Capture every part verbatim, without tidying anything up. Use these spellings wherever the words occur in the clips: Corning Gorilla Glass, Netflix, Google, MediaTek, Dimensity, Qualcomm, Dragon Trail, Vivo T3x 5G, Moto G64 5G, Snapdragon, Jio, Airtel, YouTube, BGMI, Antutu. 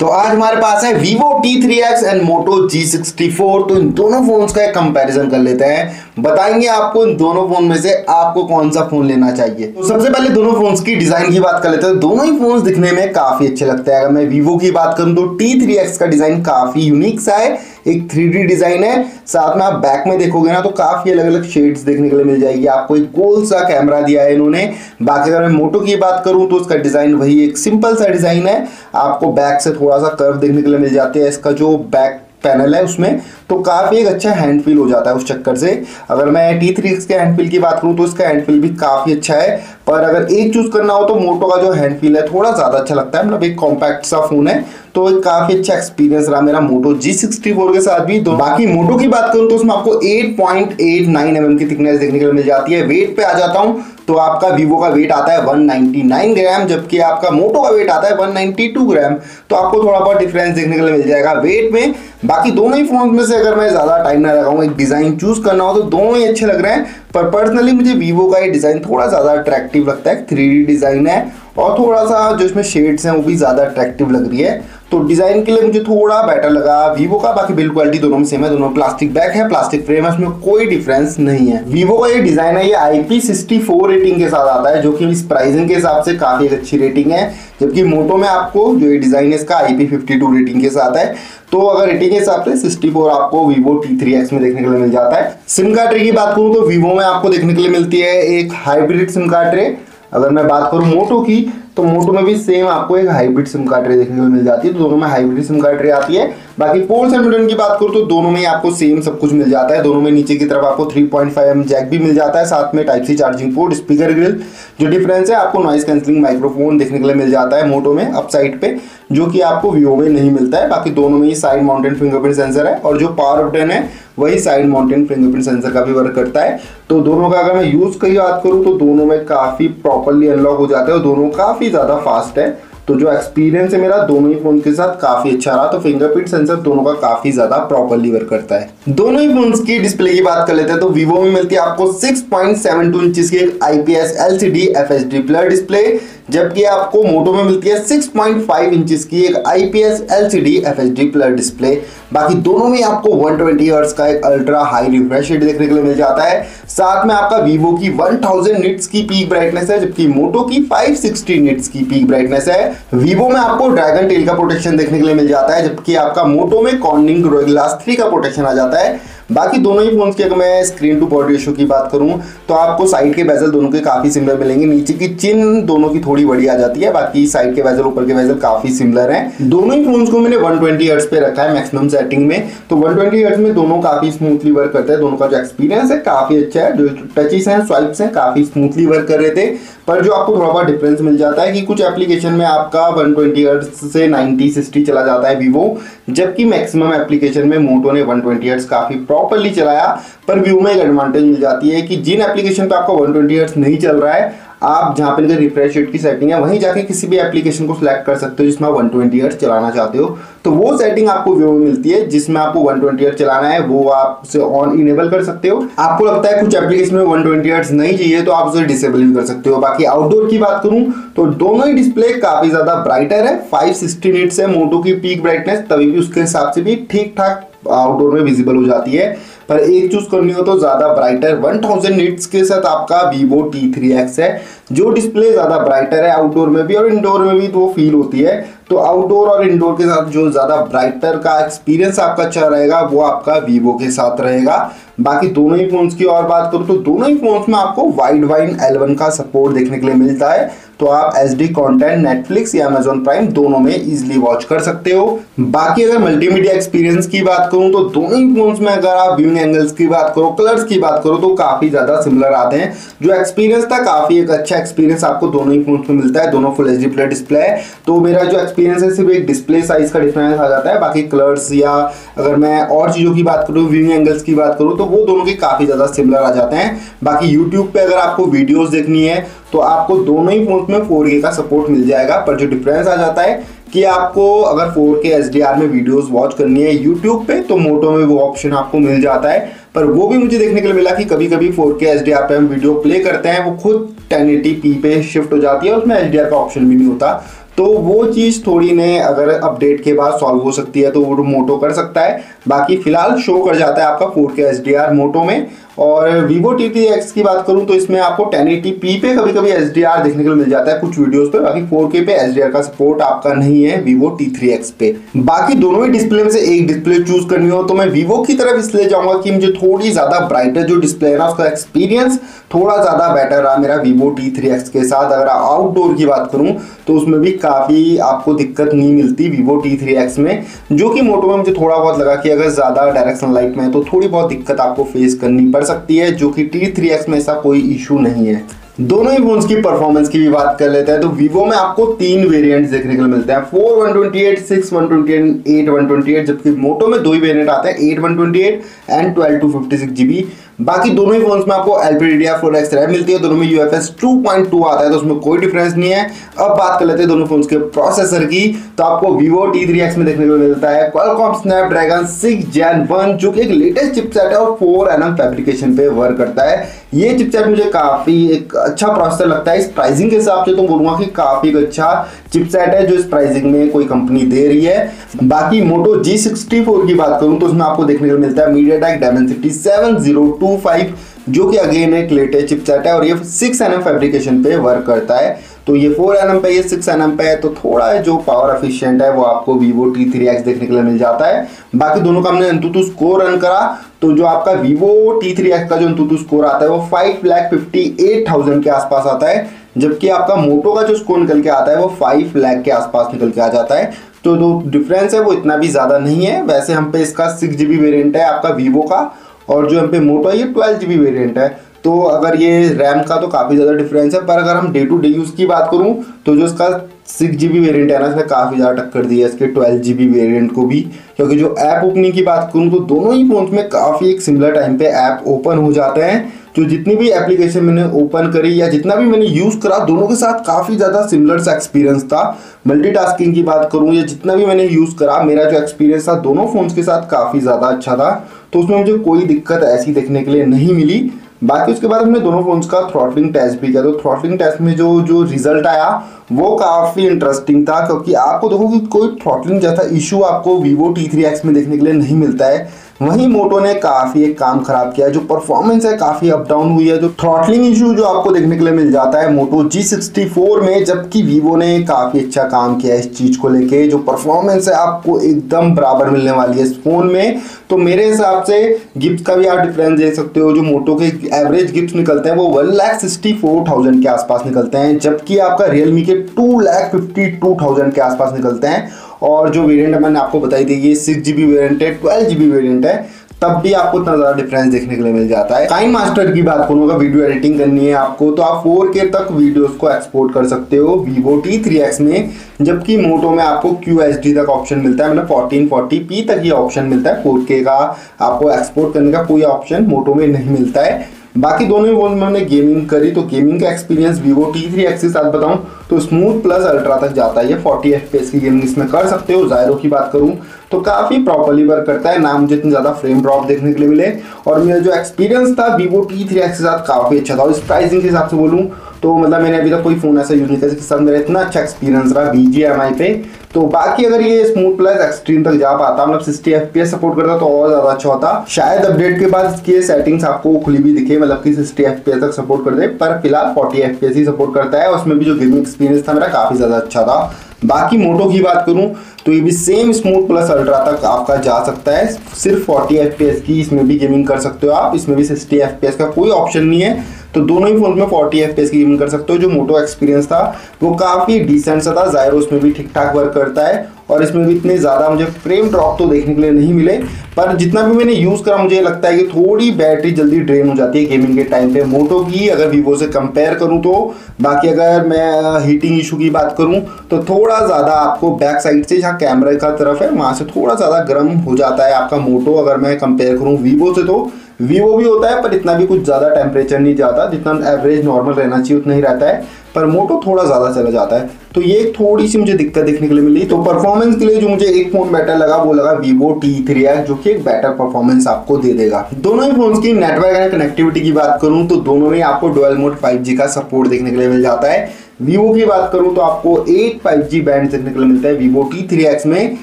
तो आज हमारे पास है Vivo T three X and Moto G sixty four. तो इन दोनों फोन्स का एक कंपैरिजन कर लेते हैं, बताएंगे आपको इन दोनों फोन में से आपको कौन सा फोन लेना चाहिए। तो सबसे पहले दोनों फोन्स की डिजाइन की बात कर लेते हैं। दोनों ही फोन्स दिखने में काफी अच्छे लगते हैं। अगर मैं Vivo की बात करूं तो T थ्री X का डिजाइन काफी यूनिक सा है, एक थ्री डी डिजाइन है। साथ में आप बैक में देखोगे ना तो काफी अलग अलग शेड्स देखने के लिए मिल जाएगी आपको। एक गोल सा कैमरा दिया है इन्होंने। बाकी अगर मैं Moto की बात करूं तो उसका डिजाइन वही एक सिंपल सा डिजाइन है, आपको बैक से थोड़ा सा कर्व देखने के लिए मिल जाते हैं। इसका जो बैक पैनल है उसमें तो काफी एक अच्छा हैंड फील हो जाता है उस चक्कर से। अगर मैं T थ्री X के हैंड फील की बात करूं तो इसका हैंड फील भी काफी अच्छा है, पर अगर एक चूज करना हो तो Moto का जो हैंड फील है थोड़ा ज्यादा अच्छा लगता है। मतलब एक कॉम्पैक्ट सा फोन है, तो एक काफी अच्छा एक्सपीरियंस रहा मेरा Moto G सिक्स्टी फोर के साथ भी। तो बाकी Moto की बात करूं तो उसमें आपको eight point eight nine M M की थिकनेस देखने के लिए मिल जाती है। वेट पे आ जाता हूं तो आपका Vivo का वेट आता है वन नाइंटी नाइन ग्राम, जबकि आपका Moto का वेट आता है वन नाइंटी टू ग्राम। तो आपको थोड़ा बहुत डिफरेंस देखने के लिए मिल जाएगा वेट में। बाकी दोनों ही फोन में से अगर मैं ज्यादा टाइम ना लगाऊंगा, एक डिजाइन चूज करना हो तो दोनों ही अच्छे लग रहे हैं, पर पर्सनली मुझे Vivo का ये डिजाइन थोड़ा ज्यादा अट्रैक्टिव लगता है। थ्री डी डिजाइन है और थोड़ा सा जो इसमें शेड्स हैं वो भी ज़्यादा अट्रैक्टिव लग रही है, तो डिज़ाइन के लिए मुझे थोड़ा बेटर लगा Vivo का। बाकी बिल्ड क्वालिटी दोनों में सेम है, दोनों प्लास्टिक बैक है, प्लास्टिक फ्रेम है, उसमें कोई डिफरेंस नहीं है। Vivo का ये डिज़ाइन है, ये I P sixty four rating के साथ आता है, जो कि इस प्राइसिंग के हिसाब से काफ़ी अच्छी रेटिंग है। जबकि Moto में आपको जो ये डिज़ाइन है इसका I P fifty two rating के साथ है। तो अगर रेटिंग के हिसाब से सिक्स्टी फोर आपको Vivo T थ्री X में देखने के लिए मिल जाता है। सिम कार्ड ट्रे की बात करूँ तो Vivo में आपको देखने के लिए मिलती है एक हाइब्रिड सिम कार्ड ट्रे। अगर मैं बात करूं Moto की तो Moto में भी सेम आपको एक हाइब्रिड सिम कार्ड ट्रे देखने को मिल जाती है, तो दोनों में हाइब्रिड सिम कार्ड ट्रे आती है। बाकी पोर्ट्स एंड बटन की बात करूँ तो दोनों में आपको सेम सब कुछ मिल जाता है। दोनों में नीचे की तरफ आपको three point five M M jack भी मिल जाता है, साथ में type C charging port, speaker grill. जो डिफरेंस है आपको नॉइस कैंसिलिंग माइक्रोफोन देखने के लिए मिल जाता है Moto में अप साइड पे, जो कि आपको Vivo में नहीं मिलता है। बाकी दोनों में ही साइड माउंटेड फिंगरप्रिंट सेंसर है, और जो पावर बटन है वही साइड माउंटेड फिंगरप्रिंट सेंसर का भी वर्क करता है। तो दोनों का अगर मैं यूज़ की बात करूँ तो दोनों में काफ़ी प्रॉपरली अनलॉक हो जाता है और दोनों काफ़ी ज़्यादा फास्ट है। तो जो एक्सपीरियंस है मेरा दोनों ही फोन के साथ काफ़ी अच्छा रहा। तो फिंगरप्रिंट सेंसर दोनों का काफ़ी ज़्यादा प्रॉपरली वर्क करता है। दोनों ही फोन्स की डिस्प्ले की बात कर लेते हैं तो Vivo में मिलती है आपको six point seven two inches की एक I P S L C D F H D plus display, जबकि आपको Moto में मिलती है सिक्स पॉइंट फाइव इंचेस की एक I P S L C D F H D plus display. बाकी दोनों में आपको वन ट्वेंटी हर्ट्ज का एक अल्ट्रा हाई रिफ्रेश रेट देखने के लिए मिल जाता है। साथ में आपका Vivo की वन थाउजेंड निट्स की पीक ब्राइटनेस है, जबकि Moto की फाइव सिक्स्टी निट्स की पीक ब्राइटनेस है। Vivo में आपको ड्रैगन टेल का प्रोटेक्शन देखने के लिए मिल जाता है, जबकि आपका Moto में कॉर्निंग गोरिल्ला ग्लास थ्री का प्रोटेक्शन आ जाता है। बाकी दोनों ही फोन्स की अगर मैं स्क्रीन टू बॉडी रेशियो की बात करूं तो आपको साइड के बेजल दोनों के काफ़ी सिमिलर मिलेंगे। नीचे की चिन दोनों की थोड़ी बड़ी आ जाती है, बाकी साइड के बेजल ऊपर के बेजल काफ़ी सिमिलर हैं। दोनों ही फोन्स को मैंने वन ट्वेंटी हर्ट्ज पे रखा है मैक्सिमम सेटिंग में, तो वन ट्वेंटी हर्ट्ज में दोनों काफ़ी स्मूथली वर्क करते हैं। दोनों का जो एक्सपीरियंस है काफ़ी अच्छा है, जो टचिस हैं स्वाइप्स हैं काफ़ी स्मूथली वर्क कर रहे थे। पर जो आपको थोड़ा बहुत डिफरेंस मिल जाता है कि कुछ एप्लीकेशन में आपका वन ट्वेंटी हर्ट्ज से नाइंटी सिक्स्टी चला जाता है Vivo, जबकि मैक्सिमम एप्लीकेशन में Moto ने वन ट्वेंटी हर्ट्ज काफ़ी प्रॉपरली चलाया। पर Vivo में एक एडवांटेज मिल जाती है कि जिन एप्लीकेशन पर आपका वन ट्वेंटी हर्ट्ज नहीं चल रहा है, आप जहाँ पर रिफ्रेश रेट की सेटिंग है वहीं जाके किसी भी एप्लीकेशन को सिलेक्ट कर सकते हो जिसमें आप वन ट्वेंटी हर्ट्ज चलाना चाहते हो। तो वो सेटिंग आपको Vivo में मिलती है जिसमें आपको वन ट्वेंटी हर्ट्ज चलाना है, वो आप उसे ऑन इनेबल कर सकते हो। आपको लगता है कुछ एप्लीकेशन में वन ट्वेंटी हर्ट्ज नहीं चाहिए तो आप उसे डिसेबल भी कर सकते हो। बाकी आउटडोर की बात करूँ तो दोनों ही डिस्प्ले काफ़ी ज़्यादा ब्राइटर है। फाइव सिक्स्टी निट्स है Moto की पीक ब्राइटनेस, तभी भी उसके हिसाब से भी ठीक ठाक आउटडोर में विजिबल हो जाती है। पर एक चूज करनी हो तो ज़्यादा ब्राइटर वन थाउजेंड निट्स के साथ आपका Vivo T थ्री X है, जो डिस्प्ले ज़्यादा ब्राइटर है आउटडोर में भी और इंडोर में भी, तो वो फील होती है। तो आउटडोर और इंडोर के साथ जो ज़्यादा ब्राइटर का एक्सपीरियंस आपका अच्छा रहेगा वो आपका Vivo के साथ रहेगा। बाकी दोनों ही फोन्स की और बात करूँ तो दोनों ही फोन्स में आपको वाइड वाइन एल वन का सपोर्ट देखने के लिए मिलता है, तो आप एच डी कंटेंट नेटफ्लिक्स या अमेजॉन प्राइम दोनों में इजीली वॉच कर सकते हो। बाकी अगर मल्टीमीडिया एक्सपीरियंस की बात करूँ तो दोनों ही फोन्स में अगर आप व्यूइंग एंगल्स की बात करो, कलर्स की बात करो तो काफ़ी ज़्यादा सिमिलर आते हैं। जो एक्सपीरियंस था काफ़ी एक अच्छा एक्सपीरियंस आपको दोनों ही फोन्स में मिलता है। दोनों full H D plus display है, तो मेरा जो एक्सपीरियंस है सिर्फ एक डिस्प्ले साइज का डिफरेंस आ जाता है। बाकी कलर्स या अगर मैं और चीज़ों की बात करूँ, व्यूइंग एंगल्स की बात करूँ, तो वो दोनों के काफ़ी ज़्यादा सिमिलर आ जाते हैं। बाकी यूट्यूब पे अगर आपको वीडियोस देखनी है तो आपको दोनों ही फोन में फोर के का सपोर्ट मिल जाएगा, पर जो डिफरेंस आ जाता है कि आपको अगर four K H D R में वीडियोस वॉच करनी है यूट्यूब पे तो Moto में वो ऑप्शन आपको मिल जाता है। पर वो भी मुझे देखने के लिए मिला कि कभी कभी four K H D are पे हम वीडियो प्ले करते हैं, वो खुद टेन एटी पी पे शिफ्ट हो जाती है और उसमें एच डी आर का ऑप्शन भी नहीं होता। तो वो चीज़ थोड़ी ने अगर अपडेट के बाद सॉल्व हो सकती है तो वो मोटो कर सकता है। बाकी फ़िलहाल शो कर जाता है आपका four K H D are मोटो में। और Vivo T थ्री x की बात करूं तो इसमें आपको टेन एटी पी पे कभी कभी एच डी आर देखने को मिल जाता है कुछ वीडियोस पे, बाकी फोर के पे एच डी आर का सपोर्ट आपका नहीं है Vivo T थ्री x पे। बाकी दोनों ही डिस्प्ले में से एक डिस्प्ले चूज करनी हो तो मैं Vivo की तरफ इसलिए जाऊंगा कि मुझे थोड़ी ज़्यादा ब्राइटर जो डिस्प्ले है ना उसका एक्सपीरियंस थोड़ा ज़्यादा बेटर रहा मेरा Vivo T थ्री x के साथ। अगर आउटडोर की बात करूँ तो उसमें भी काफ़ी आपको दिक्कत नहीं मिलती Vivo T थ्री x में, जो कि मोटो में मुझे थोड़ा बहुत लगा कि अगर ज़्यादा डायरेक्शन लाइट में है तो थोड़ी बहुत दिक्कत आपको फेस करनी पड़ सकती है, जो कि T थ्री x में ऐसा कोई इशू नहीं है। दोनों ही फोन्स की परफॉर्मेंस की भी बात कर लेते हैं तो Vivo में आपको तीन वेरिएंट्स देखने को मिलते हैं, four one twenty eight, six one twenty eight, eight one twenty eight, जबकि मोटो में दो ही वेरिएंट आते हैं eight one twenty eight and twelve two fifty six GB. बाकी दोनों ही फोन्स में आपको L P D D R four X RAM मिलती है, दोनों में U F S two point two आता है तो उसमें कोई डिफरेंस नहीं है। अब बात कर लेते हैं दोनों फोन्स के प्रोसेसर की, तो आपको Vivo T थ्री x में देखने को मिलता है Qualcomm Snapdragon six gen one जो कि एक लेटेस्ट चिपसेट है और फोर एनएम फैब्रिकेशन पे वर्क करता है। ये चिपसेट मुझे काफ़ी एक अच्छा प्रोसेसर लगता है, इस प्राइसिंग के हिसाब से तो बोलूँगा कि काफ़ी अच्छा चिपसेट है जो इस प्राइसिंग में कोई कंपनी दे रही है। बाकी Moto जी सिक्सटी फोर की बात करूँ तो उसमें आपको देखने को मिलता है MediaTek Dimensity seven zero two five जो कि अगेन एक लेटेस्ट चिपसेट है और ये सिक्स एनएम फैब्रिकेशन पे वर्क करता है। तो ये फोर एनएम पे, ये सिक्स एनएम पे है तो थोड़ा जो पावर एफिशिएंट है वो आपको Vivo T थ्री x देखने के लिए मिल जाता है। बाकी दोनों का हमने Antutu स्कोर रन करा तो जो आपका Vivo T थ्री x का जो Antutu स्कोर आता है वो five lakh fifty eight thousand के आसपास आता है, जबकि आपका मोटो का जो स्कोर निकल के आता है वो फाइव लाख के आसपास निकल के आ जाता है। तो जो डिफरेंस है वो इतना भी ज़्यादा नहीं है। वैसे हम पे इसका सिक्स जी बी वेरियंट है आपका Vivo का और जो हम पे मोटो है ये ट्वेल्व जी बी वेरियंट है, तो अगर ये रैम का तो काफ़ी ज़्यादा डिफरेंस है। पर अगर हम डे टू डे यूज़ की बात करूँ तो जो इसका सिक्स जी बी वेरियंट है ना इसने काफ़ी ज़्यादा टक्कर दी है इसके ट्वेल्व जी बी वेरियंट को भी, क्योंकि जो ऐप ओपनिंग की बात करूँ तो दोनों ही फोन में काफ़ी एक सिमिलर टाइम पे ऐप ओपन हो जाते हैं। तो जितनी भी एप्लीकेशन मैंने ओपन करी या जितना भी मैंने यूज़ करा दोनों के साथ काफ़ी ज़्यादा सिमिलर सा एक्सपीरियंस था। मल्टीटास्किंग की बात करूँ या जितना भी मैंने यूज़ करा मेरा जो एक्सपीरियंस था दोनों फोन्स के साथ काफ़ी ज़्यादा अच्छा था, तो उसमें मुझे कोई दिक्कत ऐसी देखने के लिए नहीं मिली। बाकी उसके बाद हमने दोनों फोन्स का थ्रॉटलिंग टेस्ट भी किया तो थ्रॉटलिंग टेस्ट में जो जो रिजल्ट आया वो काफ़ी इंटरेस्टिंग था, क्योंकि आपको देखो कि कोई थ्रॉटलिंग जैसा इशू आपको Vivo T थ्री x में देखने के लिए नहीं मिलता है। वहीं मोटो ने काफ़ी एक काम ख़राब किया है, जो परफॉर्मेंस है काफ़ी अप डाउन हुई है। जो थ्रॉटलिंग इशू जो आपको देखने के लिए मिल जाता है मोटो जी सिक्सटी फोर में, जबकि Vivo ने काफ़ी अच्छा काम किया है इस चीज़ को लेके। जो परफॉर्मेंस है आपको एकदम बराबर मिलने वाली है इस फ़ोन में, तो मेरे हिसाब से गिफ्ट का भी आप डिफरेंस देख सकते हो। जो मोटो के एवरेज गिफ्ट निकलते हैं वो one lakh sixty four thousand के आसपास निकलते हैं, जबकि आपका रियलमी के two lakh fifty two thousand के आसपास निकलते हैं। और जो वेरिएंट मैंने आपको बताई थी ये सिक्स जी बी वेरियंट है, ट्वेल्व जी बी वेरियंट है, तब भी आपको इतना ज़्यादा डिफरेंस देखने के लिए मिल जाता है। टाइम मास्टर की बात करूँ अगर वीडियो एडिटिंग करनी है आपको तो आप फोर के तक वीडियोस को एक्सपोर्ट कर सकते हो Vivo T थ्री x में, जबकि मोटो में आपको क्यू एच डी तक ऑप्शन मिलता है, मतलब फोर्टीन फोर्टी पी तक ये ऑप्शन मिलता है। फोर के का आपको एक्सपोर्ट करने का कोई ऑप्शन मोटो में नहीं मिलता है। बाकी दोनों ही फोन में हमने गेमिंग करी तो गेमिंग का experience Vivo T three x के साथ बताऊं तो स्मूथ प्लस अल्ट्रा तक जाता है, फोर्टी एफ पी एस की गेमिंग इसमें कर सकते हो। जायरो की बात करूं तो काफ़ी प्रॉपर्ली वर्क करता है, ना मुझे इतनी ज़्यादा फ्रेम ड्रॉप देखने के लिए मिले और मेरा जो एक्सपीरियंस था Vivo T थ्री x के साथ काफ़ी अच्छा था। और इस प्राइसिंग के हिसाब से बोलूँ तो मतलब मैंने अभी तक कोई फ़ोन ऐसा यूज नहीं किया जिसके साथ मेरा इतना अच्छा एक्सपीरियंस रहा बी जी एम आई पे। तो बाकी अगर ये स्मूथ प्लस एक्सट्रीम तक जा पाता मतलब sixty F P S support करता तो और ज़्यादा अच्छा होता। शायद अपडेट के बाद इसकी सेटिंग्स आपको खुली भी दिखे, मतलब कि सिक्सटी एफ पी एस तक सपोर्ट कर दे, पर फिलहाल फोर्टी एफ पी एस ही सपोर्ट करता है। उसमें भी जो गेमिंग एक्सपीरियंस था मेरा काफ़ी ज़्यादा अच्छा था। बाकी मोटो की बात करूं तो ये भी सेम स्मूथ प्लस अल्ट्रा तक आपका जा सकता है, सिर्फ फोर्टी एफ पी एस की इसमें भी गेमिंग कर सकते हो आप, इसमें भी सिक्सटी एफ पी एस का कोई ऑप्शन नहीं है। तो दोनों ही फोन में फोर्टी एफ पी एस की गेमिंग कर सकते हो। जो मोटो एक्सपीरियंस था वो काफ़ी डिसेंट सा था, जायरो उसमें भी ठीक ठाक वर्क करता है और इसमें भी इतने ज़्यादा मुझे फ्रेम ड्रॉप तो देखने के लिए नहीं मिले, पर जितना भी मैंने यूज़ करा मुझे लगता है कि थोड़ी बैटरी जल्दी ड्रेन हो जाती है गेमिंग के टाइम पे मोटो की, अगर Vivo से कंपेयर करूँ तो। बाकी अगर मैं हीटिंग इशू की बात करूँ तो थोड़ा ज़्यादा आपको बैक साइड से जहाँ कैमरा का तरफ है वहाँ से थोड़ा ज़्यादा गर्म हो जाता है आपका मोटो, अगर मैं कंपेयर करूँ Vivo से। तो Vivo भी होता है पर इतना भी कुछ ज़्यादा टेम्परेचर नहीं जाता, जितना एवरेज नॉर्मल रहना चाहिए उतना ही रहता है, पर मोटो थोड़ा ज़्यादा चला जाता है। तो ये एक थोड़ी सी मुझे दिक्कत देखने के लिए मिली। तो परफॉर्मेंस के लिए जो मुझे एक फ़ोन बेटर लगा वो लगा Vivo T थ्री x, जो कि एक बेटर परफॉर्मेंस आपको दे देगा। दोनों ही फोन्स की नेटवर्क एंड कनेक्टिविटी की बात करूँ तो दोनों में आपको डुअल मोड फाइव जी का सपोर्ट देखने के लिए मिल जाता है, वीवो की बात करूं तो आपको एट फाइव जी बैंड देखने को मिलता है वीवो टी थ्री एक्स में,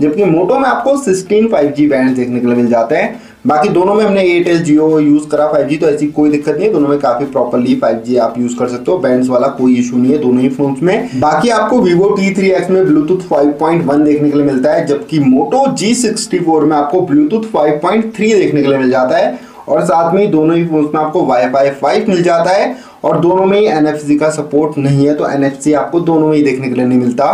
जबकि मोटो में आपको सिक्सटीन फाइव जी बैंड देखने को मिल जाते हैं। बाकी दोनों में हमने एयरटेल जियो यूज करा फाइव जी, तो ऐसी कोई दिक्कत नहीं है, दोनों में काफी प्रॉपरली फाइव जी आप यूज कर सकते हो, बैंड्स वाला कोई इशू नहीं है दोनों ही फोन्स में। बाकी आपको Vivo टी थ्री एक्स में ब्लूटूथ फाइव पॉइंट वन देखने के लिए मिलता है, जबकि Moto जी सिक्सटी फोर में आपको ब्लूटूथ फाइव पॉइंट थ्री देखने के लिए मिल जाता है, और साथ में दोनों ही फोन्स में आपको वाईफाई फाइव मिल जाता है, और दोनों में ही एन एफ सी का सपोर्ट नहीं है, तो एन एफ सी आपको दोनों में ही देखने के लिए नहीं मिलता।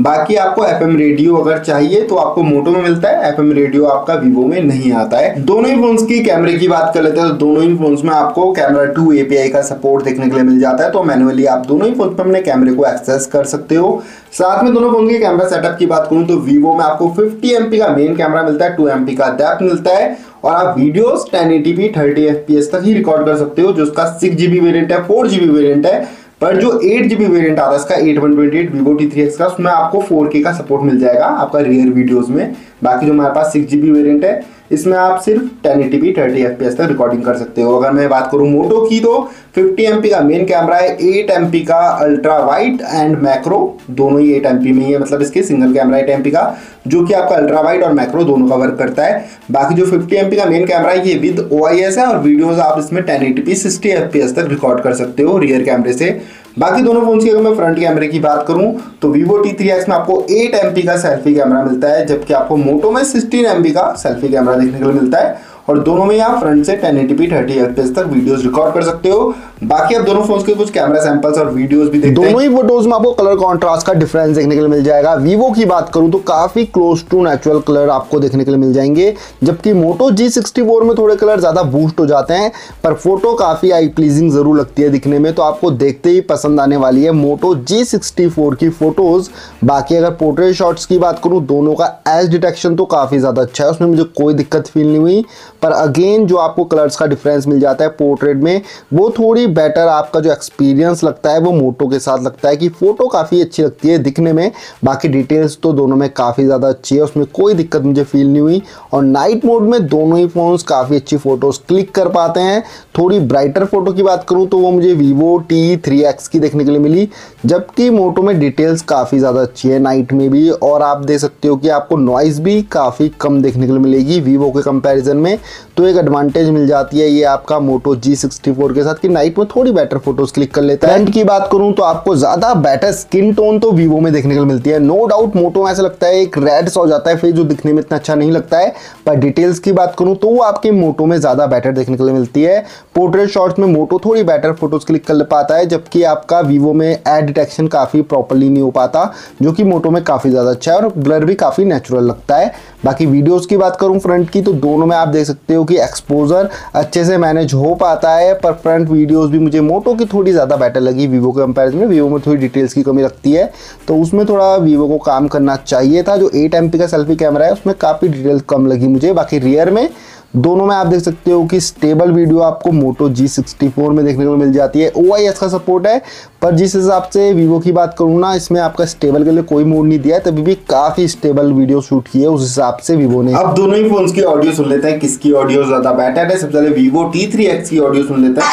बाकी आपको एफ एम रेडियो अगर चाहिए तो आपको मोटो में मिलता है, एफ एम रेडियो आपका वीवो में नहीं आता है। दोनों ही फोन्स की कैमरे की बात कर लेते हैं तो दोनों ही फोन्स में आपको camera two A P I का सपोर्ट देखने के लिए मिल जाता है, तो मैनुअली आप दोनों ही फोन पर अपने कैमरे को एक्सेस कर सकते हो। साथ में दोनों फोन के कैमरा सेटअप की बात करूँ तो वीवो में आपको फिफ्टी एम पी का मेन कैमरा मिलता है, टू एम पी का डेप्थ मिलता है, और आप videos ten eighty P thirty F P S तक ही रिकॉर्ड कर सकते हो, जो उसका सिक्स जीबी वेरियंट है, फोर जीबी वेरियंट है, पर जो एट जीबी वेरियंट आता है इसका eight one twenty eight Vivo T three X का, उसमें आपको फोर के का सपोर्ट मिल जाएगा आपका रियर वीडियोस में। बाकी जो हमारे पास सिक्स जीबी वेरियंट है इसमें आप सिर्फ ten eighty P thirty F P S तक रिकॉर्डिंग कर सकते हो। अगर मैं बात करूं मोटो की तो फिफ्टी एम पी का मेन कैमरा है, एट एम पी का अल्ट्रा वाइड एंड मैक्रो, दोनों ही एट एम पी में ही है, मतलब इसके single camera eight M P का, जो कि आपका अल्ट्रा वाइड और मैक्रो दोनों का वर्क करता है। बाकी जो फिफ्टी एम पी का मेन कैमरा है ये विद ओ आई एस है, और वीडियोस आप इसमें ten eighty P sixty F P S तक रिकॉर्ड कर सकते हो रियर कैमरे से। बाकी दोनों फोन की अगर मैं फ्रंट कैमरे की बात करूं तो Vivo टी थ्री एक्स में आपको एट एम पी का सेल्फी कैमरा मिलता है, जबकि आपको मोटो में सिक्सटीन एम पी का सेल्फी कैमरा देखने के लिए मिलता है, और दोनों में आप फ्रंट से ten eighty P thirty F P S तक वीडियोस रिकॉर्ड कर सकते हो। बाकी आप दोनों फोन्स के कुछ कैमरा सैंपल्स और वीडियोस भी देखते हैं। दोनों ही फोटोज में आपको कलर कॉन्ट्रास्ट का डिफरेंस देखने के लिए मिल जाएगा। वीवो की बात करूं तो काफी क्लोज टू नेचुरल कलर आपको देखने के लिए मिल जाएंगे, जबकि मोटो जी सिक्सटी फोर में थोड़े कलर ज्यादा बूस्ट हो जाते हैं, पर फोटो काफी आई प्लीजिंग जरूर लगती है दिखने में, तो आपको देखते ही पसंद आने वाली है मोटो जी सिक्सटी फोर की फोटोज। बाकी अगर पोर्ट्रेट शॉट्स की बात करूं दोनों का एज डिटेक्शन तो काफी ज्यादा अच्छा है, उसमें मुझे कोई दिक्कत फील नहीं हुई, पर अगेन जो आपको कलर्स का डिफरेंस मिल जाता है पोर्ट्रेट में वो थोड़ी बेटर आपका जो एक्सपीरियंस लगता है वो मोटो के साथ लगता है कि फोटो काफ़ी अच्छी लगती है दिखने में। बाकी डिटेल्स तो दोनों में काफ़ी ज़्यादा अच्छी है, उसमें कोई दिक्कत मुझे फील नहीं हुई, और नाइट मोड में दोनों ही फ़ोन्स काफ़ी अच्छी फ़ोटोज़ क्लिक कर पाते हैं। थोड़ी ब्राइटर फोटो की बात करूँ तो वो मुझे वीवो टी थ्री एक्स की देखने के लिए मिली, जबकि मोटो में डिटेल्स काफ़ी ज़्यादा अच्छी है नाइट में भी, और आप देख सकते हो कि आपको नॉइज़ भी काफ़ी कम देखने के लिए मिलेगी वीवो के कंपेरिजन में, तो एक एडवांटेज मिल जाती है ये आपका मोटो जी सिक्सटी फोर के साथ कि नाइट में थोड़ी बेटर फोटोज क्लिक कर लेता है। फ्रंट की बात करूं तो आपको ज्यादा बेटर स्किन टोन तो वीवो में देखने के लिए मिलती है, नो डाउट। मोटो में ऐसा लगता है एक रेड सा हो जाता है फेस जो दिखने में इतना अच्छा नहीं लगता है, पर डिटेल्स की बात करूं तो वो आपके मोटो में ज्यादा बेटर देखने के लिए मिलती है। पोर्ट्रेट शॉट्स में मोटो थोड़ी बेटर फोटोज क्लिक कर पाता है, जबकि आपका वीवो में एड डिटेक्शन काफी प्रॉपरली नहीं हो पाता, जो कि मोटो में काफी ज्यादा अच्छा है, और ब्लर भी काफी नेचुरल लगता है। बाकी वीडियोज की बात करूं फ्रंट की तो दोनों में आप देख सकते हो कि एक्सपोजर अच्छे से मैनेज हो पाता है, पर फ्रंट वीडियोस भी मुझे मोटो की थोड़ी ज़्यादा बेटर लगी वीवो के कंपैरिजन में। वीवो में थोड़ी डिटेल्स की कमी लगती है, तो उसमें थोड़ा वीवो को काम करना चाहिए था। जो एट एम पी का सेल्फी कैमरा है उसमें काफ़ी डिटेल्स कम लगी मुझे। बाकी रियर में दोनों में आप देख सकते हो कि स्टेबल वीडियो आपको मोटो जी सिक्सटी फोर में देखने को मिल जाती है। ओ आई एस का सपोर्ट है, पर जिस हिसाब से वीवो की बात करूँ ना, इसमें आपका स्टेबल के लिए कोई मोड नहीं दिया है, तभी भी काफ़ी स्टेबल वीडियो शूट की है उस हिसाब से वीवो ने। अब दोनों ही फोन्स की ऑडियो सुन लेते हैं, किसकी ऑडियो ज़्यादा बेटर है। सबसे पहले वीवो टी थ्री एक्स की ऑडियो सुन लेते हैं।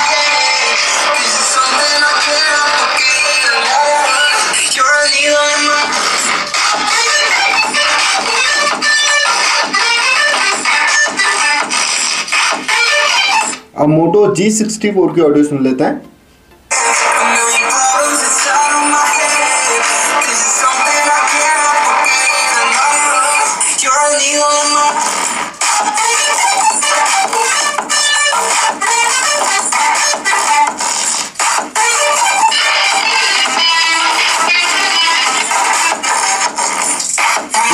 अब मोटो जी सिक्सटी फोर की ऑडियो सुन लेते हैं।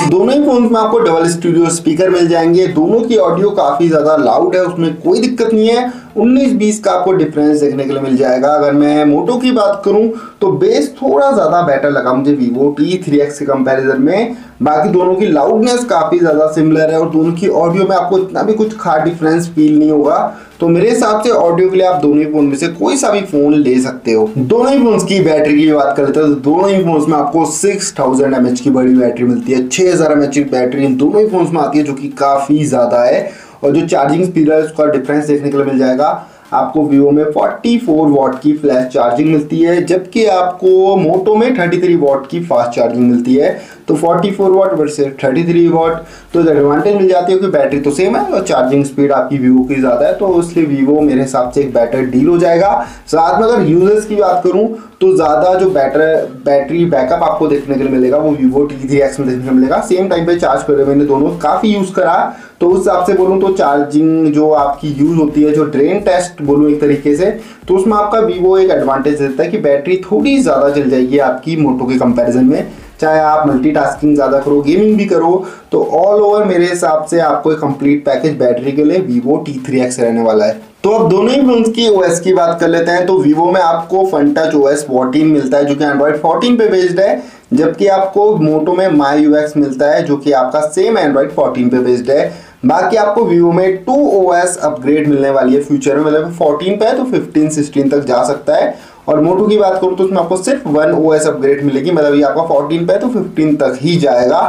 दोनों ही फोन में आपको डबल स्टूडियो स्पीकर मिल जाएंगे, दोनों की ऑडियो काफ़ी ज़्यादा लाउड है, उसमें कोई दिक्कत नहीं है। उन्नीस बीस का आपको डिफरेंस देखने के लिए मिल जाएगा। अगर मैं मोटो की बात करूं तो बेस थोड़ा ज़्यादा बेटर लगा मुझे वीवो टी थ्री एक्स के कंपैरिजन में। बाकी दोनों की लाउडनेस काफ़ी ज़्यादा सिमिलर है, और दोनों की ऑडियो में आपको इतना भी कुछ खास डिफरेंस फील नहीं होगा, तो मेरे हिसाब से ऑडियो के लिए आप दोनों ही फोन में से कोई सा भी फोन ले सकते हो। दोनों ही फोन्स की बैटरी की बात कर लेते हैं तो दोनों ही फोन्स में आपको सिक्स थाउजेंड एम एच की बड़ी बैटरी मिलती है, छः हज़ार एम एच की बैटरी इन दोनों ही फोन्स में आती है, जो कि काफ़ी ज़्यादा है। और जो चार्जिंग स्पीड है उसका डिफरेंस देखने के लिए मिल जाएगा। आपको वीवो में चौवालीस वाट की फ्लैश चार्जिंग मिलती है, जबकि आपको मोटो में तैंतीस वाट की फास्ट चार्जिंग मिलती है। तो चौवालीस वाट वर्सेस तैंतीस वाट, तो एडवांटेज मिल जाती है कि बैटरी तो सेम है और चार्जिंग स्पीड आपकी वीवो की ज़्यादा है, तो इसलिए वीवो मेरे हिसाब से एक बेटर डील हो जाएगा। साथ में अगर यूजर्स की बात करूँ तो ज़्यादा जो बैटर बैटरी बैकअप आपको देखने के लिए मिलेगा वो वीवो टी थ्री एक्स में देखने को मिलेगा। सेम टाइम पे चार्ज कर रहे मैंने दोनों, काफ़ी यूज़ करा, तो उस हिसाब से बोलूँ तो चार्जिंग जो आपकी यूज़ होती है, जो ड्रेन टेस्ट बोलूँ एक तरीके से, तो उसमें आपका वीवो एक एडवांटेज देता है कि बैटरी थोड़ी ज़्यादा चल जाएगी आपकी मोटो के कंपेरिजन में। चाहे आप मल्टीटास्किंग ज़्यादा करो, गेमिंग भी करो, तो ऑल ओवर मेरे हिसाब से आपको एक कंप्लीट पैकेज बैटरी के लिए वीवो टी थ्री एक्स रहने वाला है। तो अब दोनों ही फोन की ओएस की बात कर लेते हैं। तो वीवो में आपको FunTouch O S चौदह मिलता है जो कि एंड्रॉयड चौदह पे बेस्ड है, जबकि आपको मोटो में My U X मिलता है जो कि आपका सेम एंड्रॉयड चौदह पे बेस्ड है। बाकी आपको वीवो में टू O S अपग्रेड मिलने वाली है फ्यूचर में, मतलब चौदह पे है तो पंद्रह सोलह तक जा सकता है। और मोटो की बात करूँ तो उसमें आपको सिर्फ वन O S अपग्रेड मिलेगी, मतलब ये आपका चौदह पे है तो पंद्रह तक ही जाएगा।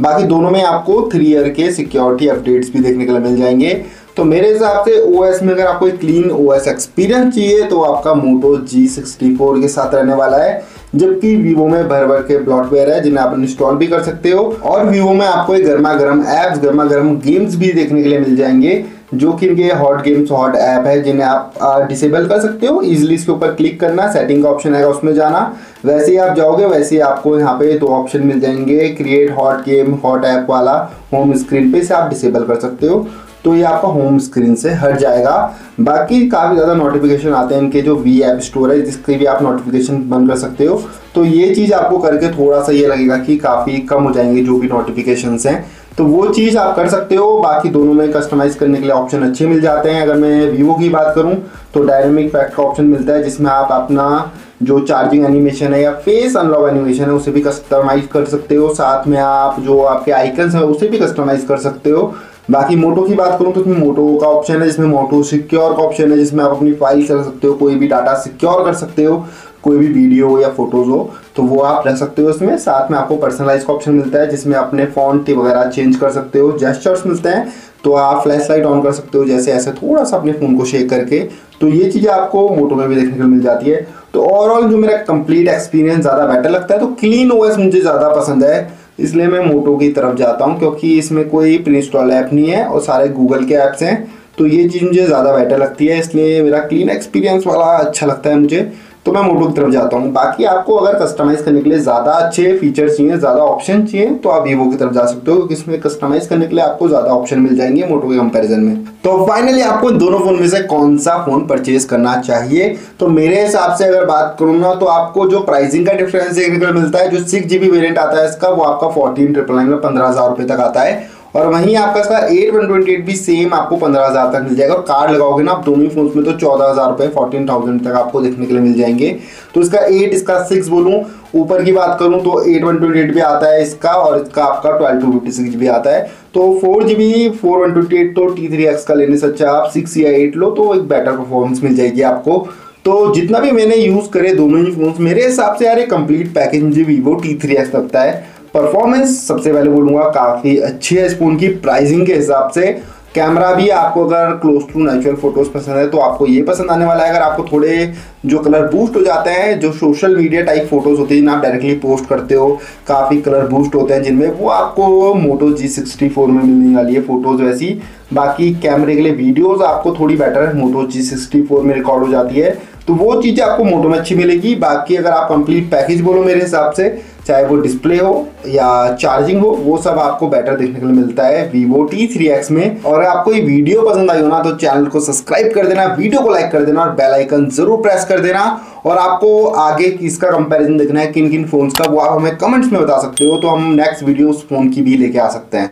बाकी दोनों में आपको थ्री ईयर के सिक्योरिटी अपडेट्स भी देखने के लिए मिल जाएंगे। तो मेरे हिसाब से O S में अगर आपको एक क्लीन O S एक्सपीरियंस चाहिए तो आपका मोटो जी सिक्सटी फोर के साथ रहने वाला है, जबकि वीवो में भर भर के ब्लॉटवेयर है जिन्हें आप इंस्टॉल भी कर सकते हो। और वीवो में आपको एक गर्मा गर्म ऐप्स, गर्मा गर्म गेम्स भी देखने के लिए मिल जाएंगे, जो कि इनके हॉट गेम्स हॉट ऐप है जिन्हें आप डिसेबल कर सकते हो। इजीली इसके ऊपर क्लिक करना, सेटिंग का ऑप्शन आएगा उसमें जाना, वैसे ही आप जाओगे वैसे ही आपको यहाँ पे दो ऑप्शन मिल जाएंगे, create hot game hot app वाला होम स्क्रीन पे, इसे आप डिसेबल कर सकते हो तो ये आपका होम स्क्रीन से हट जाएगा। बाकी काफ़ी ज़्यादा नोटिफिकेशन आते हैं इनके, जो वी ऐप स्टोर है जिसके भी आप नोटिफिकेशन बंद कर सकते हो, तो ये चीज़ आपको करके थोड़ा सा ये लगेगा कि काफ़ी कम हो जाएंगे जो भी नोटिफिकेशंस हैं, तो वो चीज़ आप कर सकते हो। बाकी दोनों में कस्टमाइज़ करने के लिए ऑप्शन अच्छे मिल जाते हैं। अगर मैं वीवो की बात करूं तो डायनेमिक पैक का ऑप्शन मिलता है जिसमें आप अपना जो चार्जिंग एनिमेशन है या फेस अनलॉक एनिमेशन है उसे भी कस्टमाइज़ कर सकते हो, साथ में आप जो आपके आइकन्स हैं उसे भी कस्टमाइज़ कर सकते हो। बाकी मोटो की बात करूँ तो उसमें मोटो का ऑप्शन है जिसमें मोटो सिक्योर का ऑप्शन है जिसमें आप अपनी फाइल कर सकते हो, कोई भी डाटा सिक्योर कर सकते हो, कोई भी वीडियो हो या फोटोज़ हो तो वो आप रख सकते हो इसमें। साथ में आपको पर्सनलाइज का ऑप्शन मिलता है जिसमें अपने फॉन्ट वगैरह चेंज कर सकते हो, जेस्चर्स मिलते हैं, तो आप फ्लैश लाइट ऑन कर सकते हो जैसे ऐसे थोड़ा सा अपने फ़ोन को शेक करके, तो ये चीज़ें आपको मोटो में भी देखने को मिल जाती है। तो ओवरऑल जो मेरा कंप्लीट एक्सपीरियंस ज़्यादा बेटर लगता है, तो क्लीन O S मुझे ज़्यादा पसंद है, इसलिए मैं मोटो की तरफ जाता हूँ क्योंकि इसमें कोई प्री इंस्टॉल ऐप नहीं है और सारे गूगल के ऐप्स हैं, तो ये चीज़ मुझे ज़्यादा बेटर लगती है, इसलिए मेरा क्लीन एक्सपीरियंस वाला अच्छा लगता है मुझे, तो मैं मोटो की तरफ जाता हूँ। बाकी आपको अगर कस्टमाइज़ करने के लिए ज़्यादा अच्छे फीचर्स चाहिए, ज़्यादा ऑप्शन चाहिए तो आप वीवो की तरफ जा सकते हो क्योंकि इसमें कस्टमाइज़ करने के लिए आपको ज़्यादा ऑप्शन मिल जाएंगे मोटो के कंपैरिजन में। तो फाइनली आपको दोनों फ़ोन में से कौन सा फ़ोन परचेज करना चाहिए, तो मेरे हिसाब से अगर बात करूँ ना तो आपको जो प्राइसिंग का डिफरेंस देखने को मिलता है, जो सिक्स जी बी वेरियंट आता है इसका वो आपका फोर्टीन ट्रिपल नाइन में पंद्रह हज़ार रुपये तक आता है, और वहीं आपका इसका एट वन ट्वेंटी एट भी सेम आपको पंद्रह हज़ार तक मिल जाएगा। और कार्ड लगाओगे ना आप दोनों फोन में तो चौदह हज़ार रुपये फोर्टीन थाउजेंड तक आपको देखने के लिए मिल जाएंगे। तो इसका एट, इसका सिक्स बोलूँ, ऊपर की बात करूँ तो एट वन ट्वेंटी एट भी आता है इसका, और इसका आपका ट्वेल्व टू फिफ्टी सिक्स भी आता है। तो four G B four one twenty eight तो टी थ्री एक्स का लेने से अच्छा आप सिक्स या एट लो तो एक बेटर परफॉर्मेंस मिल जाएगी आपको। तो जितना भी मैंने यूज़ करे दोनों ही फोन मेरे हिसाब से यार ये कंप्लीट पैकेज मुझे वीवो टी थ्री एक्स लगता है। परफॉर्मेंस सबसे पहले बोलूँगा काफ़ी अच्छी है इस फ़ोन की प्राइसिंग के हिसाब से। कैमरा भी आपको अगर क्लोज टू नेचुरल फोटोज़ पसंद है तो आपको ये पसंद आने वाला है। अगर आपको थोड़े जो कलर बूस्ट हो जाते हैं, जो सोशल मीडिया टाइप फोटोज़ होती है जिन्हें आप डायरेक्टली पोस्ट करते हो, काफ़ी कलर बूस्ट होते हैं जिनमें, वो आपको मोटो जी सिक्सटी फोर में मिलने वाली है फ़ोटोज़ वैसी। बाकी कैमरे के लिए वीडियोज़ आपको थोड़ी better Moto G sixty four में रिकॉर्ड हो जाती है, तो वो चीज़ें आपको मोटो में अच्छी मिलेगी। बाकी अगर आप कंप्लीट पैकेज बोलो मेरे हिसाब से, चाहे वो डिस्प्ले हो या चार्जिंग हो, वो सब आपको बेटर देखने के लिए मिलता है वीवो टी थ्री एक्स में। और अगर आपको ये वीडियो पसंद आई हो ना तो चैनल को सब्सक्राइब कर देना, वीडियो को लाइक कर देना और बेल आइकन जरूर प्रेस कर देना। और आपको आगे किसका कंपैरिजन देखना है किन किन फोन्स का, वो आप हमें कमेंट्स में बता सकते हो, तो हम नेक्स्ट वीडियो उस फोन की भी लेके आ सकते हैं।